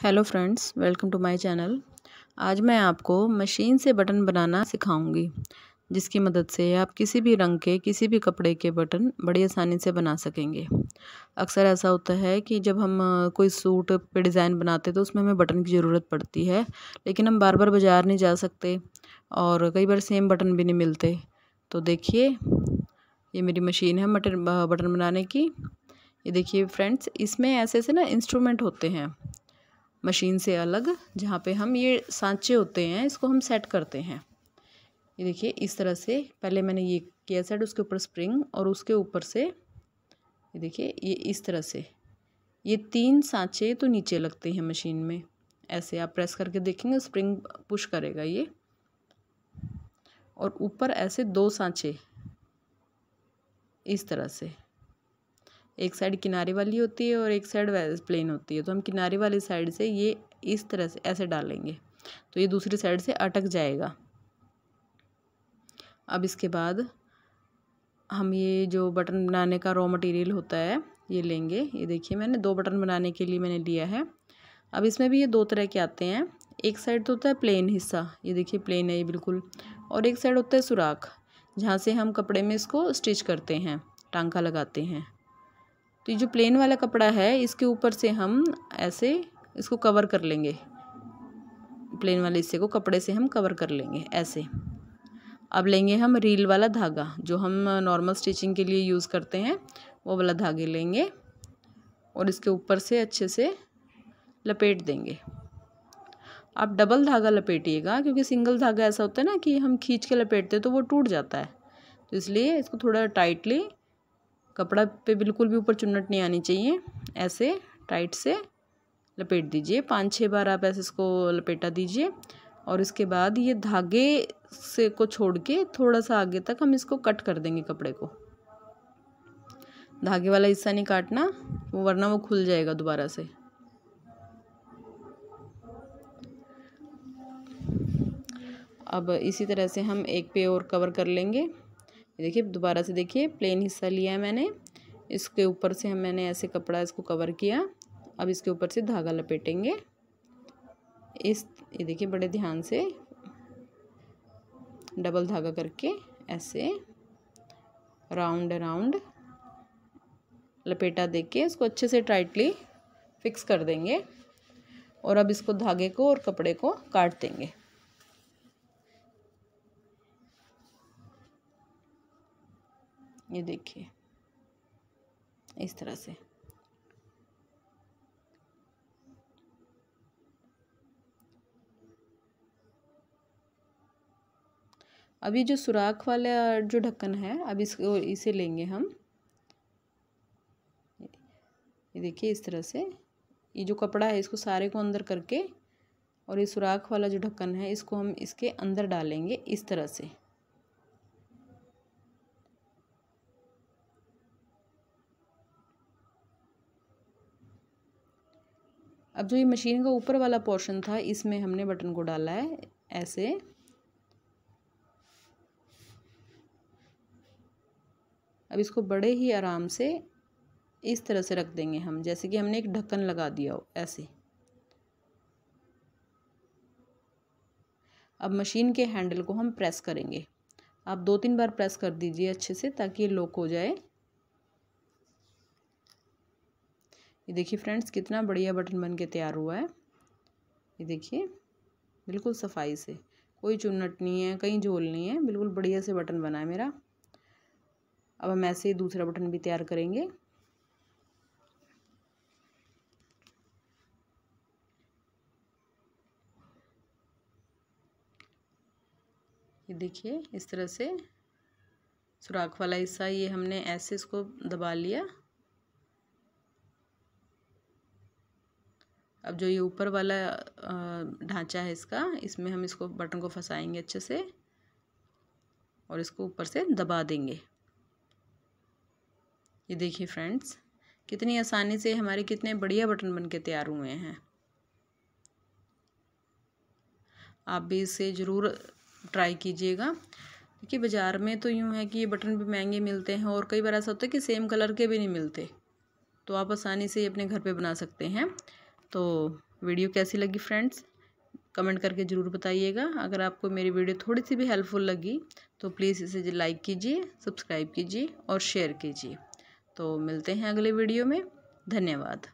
Hello friends, welcome to my channel. आज मैं आपको मशीन से बटन बनाना सिखाऊंगी, जिसकी मदद से आप किसी भी रंग के किसी भी कपड़े के बटन बड़ी आसानी से बना सकेंगे। अक्सर ऐसा होता है कि जब हम कोई सूट पे डिज़ाइन बनाते तो उसमें हमें बटन की ज़रूरत पड़ती है, लेकिन हम बार बार बाज़ार नहीं जा सकते और कई बार सेम बटन भी नहीं मिलते। तो देखिए, ये मेरी मशीन है बटन बनाने की। ये देखिए फ्रेंड्स, इसमें ऐसे ऐसे ना इंस्ट्रूमेंट होते हैं मशीन से अलग, जहाँ पे हम ये सांचे होते हैं, इसको हम सेट करते हैं। ये देखिए, इस तरह से पहले मैंने ये किया सेट, उसके ऊपर स्प्रिंग और उसके ऊपर से ये देखिए ये इस तरह से ये तीन सांचे तो नीचे लगते हैं मशीन में। ऐसे आप प्रेस करके देखेंगे, स्प्रिंग पुश करेगा ये, और ऊपर ऐसे दो सांचे इस तरह से। एक साइड किनारे वाली होती है और एक साइड प्लेन होती है। तो हम किनारे वाली साइड से ये इस तरह से ऐसे डालेंगे तो ये दूसरी साइड से अटक जाएगा। अब इसके बाद हम ये जो बटन बनाने का रॉ मटेरियल होता है ये लेंगे। ये देखिए, मैंने दो बटन बनाने के लिए मैंने लिया है। अब इसमें भी ये दो तरह के आते हैं। एक साइड तो होता है प्लेन हिस्सा, ये देखिए प्लेन है ये बिल्कुल, और एक साइड होता है सुराख, जहाँ से हम कपड़े में इसको स्टिच करते हैं, टांका लगाते हैं। तो ये जो प्लेन वाला कपड़ा है इसके ऊपर से हम ऐसे इसको कवर कर लेंगे, प्लेन वाले हिस्से को कपड़े से हम कवर कर लेंगे ऐसे। अब लेंगे हम रील वाला धागा, जो हम नॉर्मल स्टिचिंग के लिए यूज़ करते हैं, वो वाला धागे लेंगे और इसके ऊपर से अच्छे से लपेट देंगे। आप डबल धागा लपेटिएगा, क्योंकि सिंगल धागा ऐसा होता है ना कि हम खींच के लपेटते तो वो टूट जाता है। तो इसलिए इसको थोड़ा टाइटली, कपड़ा पे बिल्कुल भी ऊपर चुन्नट नहीं आनी चाहिए, ऐसे टाइट से लपेट दीजिए। 5-6 बार आप ऐसे इसको लपेटा दीजिए और इसके बाद ये धागे से को छोड़ के थोड़ा सा आगे तक हम इसको कट कर देंगे कपड़े को। धागे वाला हिस्सा नहीं काटना, वरना वो खुल जाएगा दोबारा से। अब इसी तरह से हम एक पे और कवर कर लेंगे। देखिए दोबारा से, देखिए प्लेन हिस्सा लिया है मैंने, इसके ऊपर से मैंने ऐसे कपड़ा इसको कवर किया। अब इसके ऊपर से धागा लपेटेंगे इस, ये देखिए बड़े ध्यान से डबल धागा करके ऐसे राउंड राउंड लपेटा देके इसको अच्छे से टाइटली फिक्स कर देंगे। और अब इसको धागे को और कपड़े को काट देंगे। ये देखिए इस तरह से। अभी जो सुराख वाला जो ढक्कन है, अब इसको इसे लेंगे हम। ये देखिए इस तरह से, ये जो कपड़ा है इसको सारे को अंदर करके, और ये सुराख वाला जो ढक्कन है इसको हम इसके अंदर डालेंगे इस तरह से। अब जो ये मशीन का ऊपर वाला पोर्शन था, इसमें हमने बटन को डाला है ऐसे। अब इसको बड़े ही आराम से इस तरह से रख देंगे हम, जैसे कि हमने एक ढक्कन लगा दिया हो ऐसे। अब मशीन के हैंडल को हम प्रेस करेंगे। आप 2-3 बार प्रेस कर दीजिए अच्छे से, ताकि ये लॉक हो जाए। ये देखिए फ्रेंड्स, कितना बढ़िया बटन बन के तैयार हुआ है। ये देखिए बिल्कुल सफाई से, कोई चुन्नट नहीं है, कहीं झोल नहीं है, बिल्कुल बढ़िया से बटन बना है मेरा। अब हम ऐसे ही दूसरा बटन भी तैयार करेंगे। ये देखिए इस तरह से सुराख वाला हिस्सा, ये हमने ऐसे इसको दबा लिया। अब जो ये ऊपर वाला ढांचा है इसका, इसमें हम इसको बटन को फंसाएंगे अच्छे से और इसको ऊपर से दबा देंगे। ये देखिए फ्रेंड्स, कितनी आसानी से हमारे कितने बढ़िया बटन बनके तैयार हुए हैं। आप भी इसे ज़रूर ट्राई कीजिएगा, क्योंकि बाज़ार में तो यूँ है कि ये बटन भी महंगे मिलते हैं और कई बार ऐसा होता है कि सेम कलर के भी नहीं मिलते। तो आप आसानी से अपने घर पे बना सकते हैं। तो वीडियो कैसी लगी फ्रेंड्स, कमेंट करके ज़रूर बताइएगा। अगर आपको मेरी वीडियो थोड़ी सी भी हेल्पफुल लगी तो प्लीज़ इसे लाइक कीजिए, सब्सक्राइब कीजिए और शेयर कीजिए। तो मिलते हैं अगले वीडियो में। धन्यवाद।